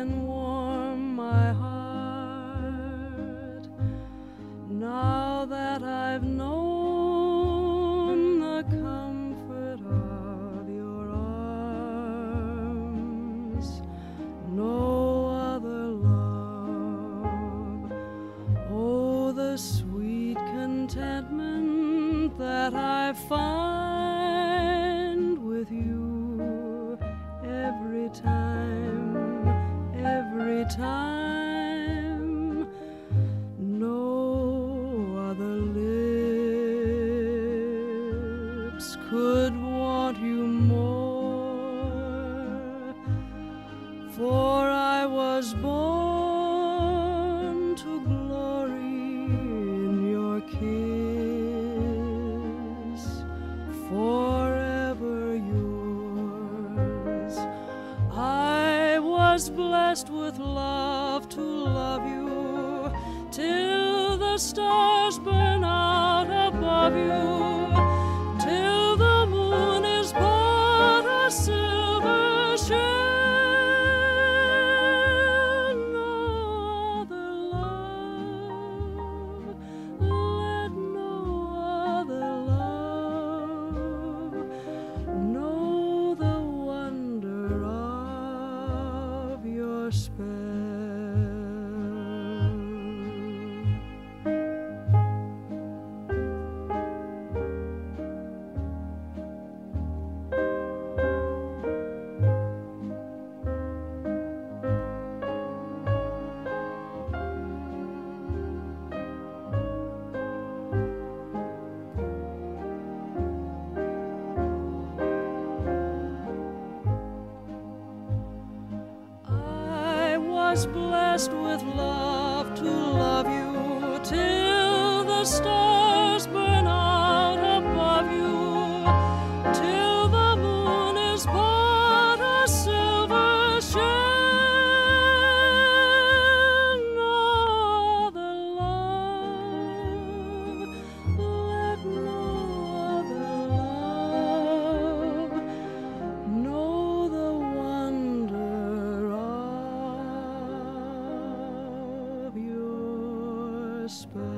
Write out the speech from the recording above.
and warm my heart. Now that I've known the comfort of your arms, no other love. Oh, the sweet contentment that I find with you every time, every time. No other lips could want you more, for I was born to glory in your kiss, forever yours. I was blessed with love to love you till the stars burn out above you, till the moon is but a silver shell. No other love, let no other love know the wonder of your spell. I was blessed with love to love you till the stars burn out above you, till the moon is but a silver shell. No other love, let no other love know the wonder of your spell.